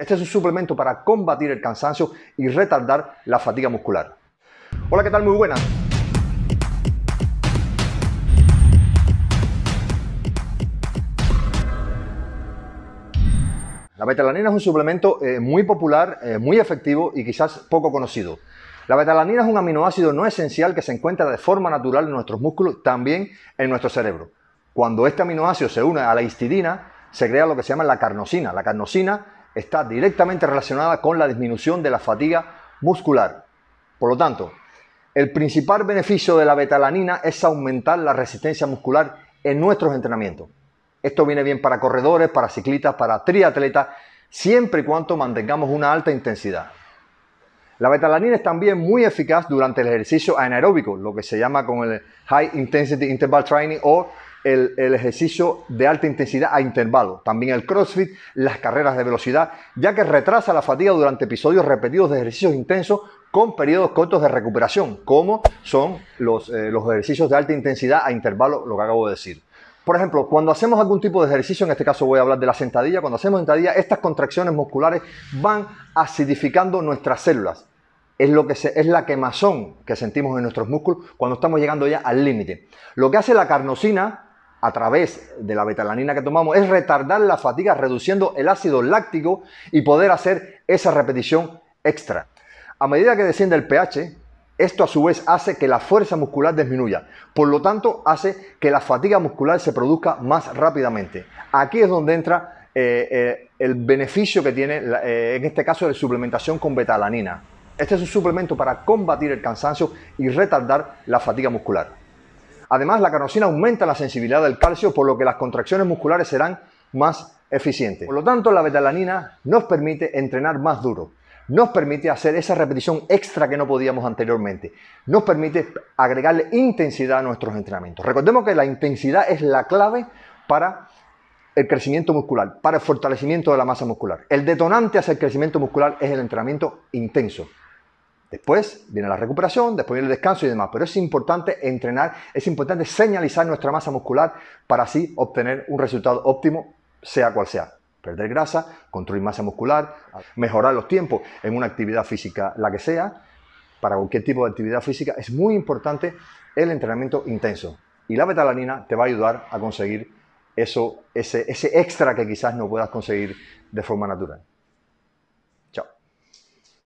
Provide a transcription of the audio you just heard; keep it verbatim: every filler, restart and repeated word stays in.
Este es un suplemento para combatir el cansancio y retardar la fatiga muscular. Hola, ¿qué tal? Muy buenas. La beta-alanina es un suplemento eh, muy popular, eh, muy efectivo y quizás poco conocido. La beta-alanina es un aminoácido no esencial que se encuentra de forma natural en nuestros músculos, también en nuestro cerebro. Cuando este aminoácido se une a la histidina, se crea lo que se llama la carnosina. La carnosina está directamente relacionada con la disminución de la fatiga muscular. Por lo tanto, el principal beneficio de la beta-alanina es aumentar la resistencia muscular en nuestros entrenamientos. Esto viene bien para corredores, para ciclistas, para triatletas, siempre y cuando mantengamos una alta intensidad. La beta-alanina es también muy eficaz durante el ejercicio anaeróbico, lo que se llama con el High Intensity Interval Training o El, el ejercicio de alta intensidad a intervalo, también el crossfit, las carreras de velocidad, ya que retrasa la fatiga durante episodios repetidos de ejercicios intensos con periodos cortos de recuperación, como son los, eh, los ejercicios de alta intensidad a intervalo, lo que acabo de decir. Por ejemplo, cuando hacemos algún tipo de ejercicio, en este caso voy a hablar de la sentadilla, cuando hacemos sentadilla, estas contracciones musculares van acidificando nuestras células. Es, lo que se, es la quemazón que sentimos en nuestros músculos cuando estamos llegando ya al límite. Lo que hace la carnosina a través de la beta-alanina que tomamos es retardar la fatiga reduciendo el ácido láctico y poder hacer esa repetición extra. A medida que desciende el pH, esto a su vez hace que la fuerza muscular disminuya. Por lo tanto, hace que la fatiga muscular se produzca más rápidamente. Aquí es donde entra eh, eh, el beneficio que tiene, eh, en este caso, la suplementación con beta-alanina. Este es un suplemento para combatir el cansancio y retardar la fatiga muscular. Además, la carnosina aumenta la sensibilidad del calcio, por lo que las contracciones musculares serán más eficientes. Por lo tanto, la beta-alanina nos permite entrenar más duro, nos permite hacer esa repetición extra que no podíamos anteriormente, nos permite agregarle intensidad a nuestros entrenamientos. Recordemos que la intensidad es la clave para el crecimiento muscular, para el fortalecimiento de la masa muscular. El detonante hacia el crecimiento muscular es el entrenamiento intenso. Después viene la recuperación, después viene el descanso y demás, pero es importante entrenar, es importante señalizar nuestra masa muscular para así obtener un resultado óptimo, sea cual sea. Perder grasa, construir masa muscular, mejorar los tiempos en una actividad física, la que sea, para cualquier tipo de actividad física es muy importante el entrenamiento intenso. Y la beta-alanina te va a ayudar a conseguir eso, ese, ese extra que quizás no puedas conseguir de forma natural.